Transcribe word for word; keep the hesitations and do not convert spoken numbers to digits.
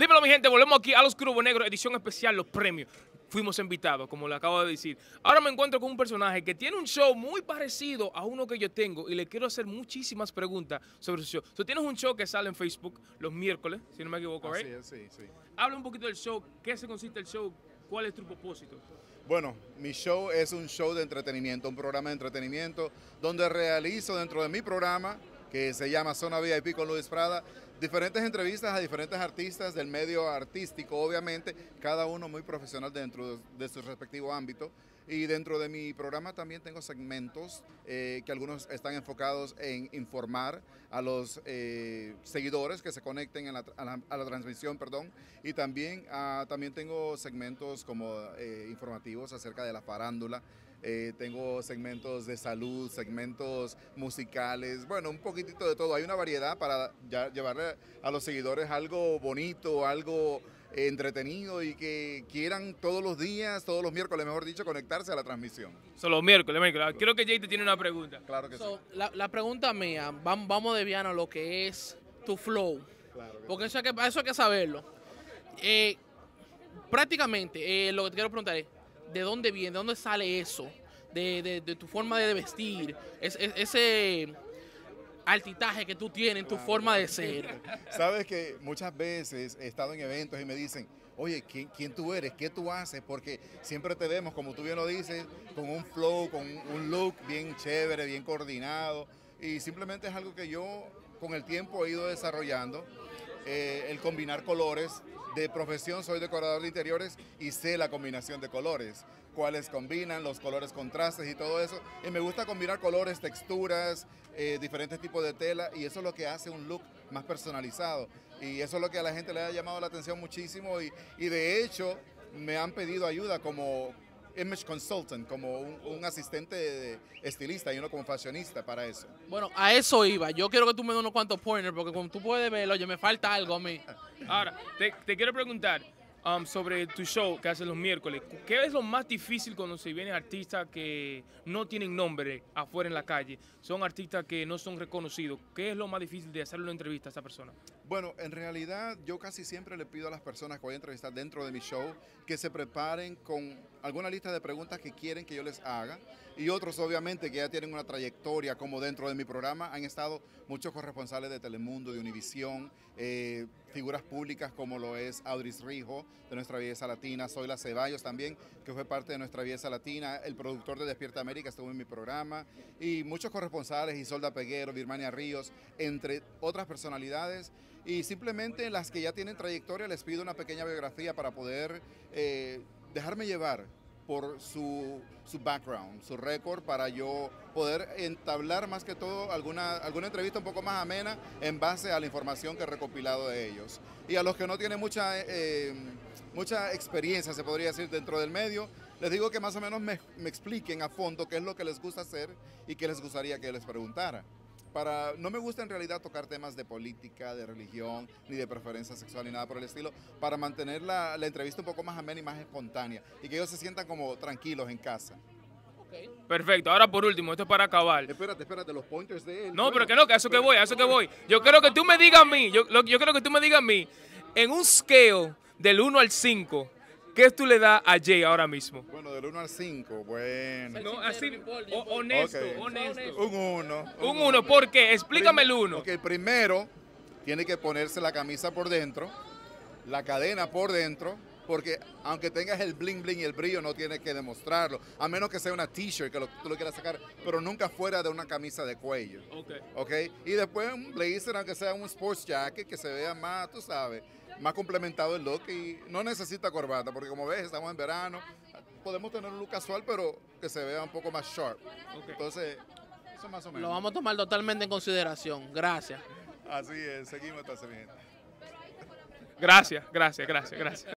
Dímelo, mi gente, volvemos aquí a Los Crubo Negros, edición especial, los premios. Fuimos invitados, como le acabo de decir. Ahora me encuentro con un personaje que tiene un show muy parecido a uno que yo tengo y le quiero hacer muchísimas preguntas sobre su show. Tú tienes un show que sale en Facebook los miércoles, si no me equivoco, ¿right? Así es, sí, sí. Habla un poquito del show, ¿qué se consiste el show? ¿Cuál es tu propósito? Bueno, mi show es un show de entretenimiento, un programa de entretenimiento donde realizo dentro de mi programa, que se llama Zona V I P con Luis Prada, diferentes entrevistas a diferentes artistas del medio artístico, obviamente, cada uno muy profesional dentro de, de su respectivo ámbito. Y dentro de mi programa también tengo segmentos eh, que algunos están enfocados en informar a los eh, seguidores que se conecten en la, a, la, a la transmisión, perdón. Y también, ah, también tengo segmentos como eh, informativos acerca de la farándula. Eh, tengo segmentos de salud, segmentos musicales, bueno, un poquitito de todo. Hay una variedad para ya llevarle a los seguidores algo bonito, algo eh, entretenido y que quieran todos los días, todos los miércoles, mejor dicho, conectarse a la transmisión. Son los miércoles, miércoles. Creo que Jay te tiene una pregunta. Claro que so, sí. La, la pregunta mía, vamos de viano a lo que es tu flow, claro que porque sí. eso, hay que, eso hay que saberlo. Eh, prácticamente, eh, lo que te quiero preguntar es, ¿de dónde viene? ¿De dónde sale eso? De, de, de tu forma de vestir, es, es, ese altitaje que tú tienes, tu claro, forma de ser. Sabes que muchas veces he estado en eventos y me dicen, oye, ¿quién, quién tú eres? ¿Qué tú haces? Porque siempre te vemos, como tú bien lo dices, con un flow, con un look bien chévere, bien coordinado. Y simplemente es algo que yo con el tiempo he ido desarrollando. Eh, el combinar colores. De profesión soy decorador de interiores y sé la combinación de colores, cuáles combinan, los colores contrastes y todo eso. Y me gusta combinar colores, texturas, eh, diferentes tipos de tela, y eso es lo que hace un look más personalizado. Y eso es lo que a la gente le ha llamado la atención muchísimo y, y de hecho me han pedido ayuda como image consultant, como un, un asistente de estilista y uno como fashionista para eso. Bueno, a eso iba. Yo quiero que tú me des unos cuantos pointers porque como tú puedes verlo, oye, me falta algo a mí. Ahora, te, te quiero preguntar um, sobre tu show que haces los miércoles. ¿Qué es lo más difícil cuando se vienen artistas que no tienen nombre afuera en la calle? Son artistas que no son reconocidos. ¿Qué es lo más difícil de hacerle una entrevista a esa persona? Bueno, en realidad yo casi siempre le pido a las personas que voy a entrevistar dentro de mi show que se preparen con alguna lista de preguntas que quieren que yo les haga. Y otros, obviamente, que ya tienen una trayectoria, como dentro de mi programa han estado muchos corresponsales de Telemundo, de Univisión, eh, figuras públicas como lo es Audris Rijo, de Nuestra Belleza Latina, Zoila Ceballos también, que fue parte de Nuestra Belleza Latina, el productor de Despierta América estuvo en mi programa, y muchos corresponsales, Isolda Peguero, Birmania Ríos, entre otras personalidades. Y simplemente las que ya tienen trayectoria les pido una pequeña biografía para poder eh, dejarme llevar por su, su background, su récord, para yo poder entablar más que todo alguna, alguna entrevista un poco más amena en base a la información que he recopilado de ellos. Y a los que no tienen mucha, eh, mucha experiencia, se podría decir, dentro del medio, les digo que más o menos me, me expliquen a fondo qué es lo que les gusta hacer y qué les gustaría que les preguntara. Para, no me gusta en realidad tocar temas de política, de religión, ni de preferencia sexual, ni nada por el estilo, para mantener la, la entrevista un poco más amena y más espontánea, y que ellos se sientan como tranquilos en casa. Okay. Perfecto, ahora por último, esto es para acabar. Espérate, espérate, los pointers de él. No, bueno, pero que no, que a eso que voy, a eso que voy. Yo quiero que tú me digas a mí, yo, lo, yo quiero que tú me digas a mí, en un scale del uno al cinco, ¿qué tú le das a Jay ahora mismo? Bueno, del uno al cinco, bueno. No, así, o, honesto, okay. honesto. Un uno. Un uno, ¿por qué? Explícame el uno. Ok, primero, tiene que ponerse la camisa por dentro, la cadena por dentro, porque aunque tengas el bling bling y el brillo, no tienes que demostrarlo, a menos que sea una t-shirt que lo, tú lo quieras sacar, pero nunca fuera de una camisa de cuello. Ok. Okay? Y después un blazer, aunque sea un sports jacket, que se vea más, tú sabes, más complementado el look, y no necesita corbata, porque como ves, estamos en verano, podemos tener un look casual, pero que se vea un poco más sharp. Okay. Entonces, eso más o menos. Lo vamos a tomar totalmente en consideración. Gracias. Así es, seguimos, entonces, mi gente. Gracias, gracias, gracias, gracias.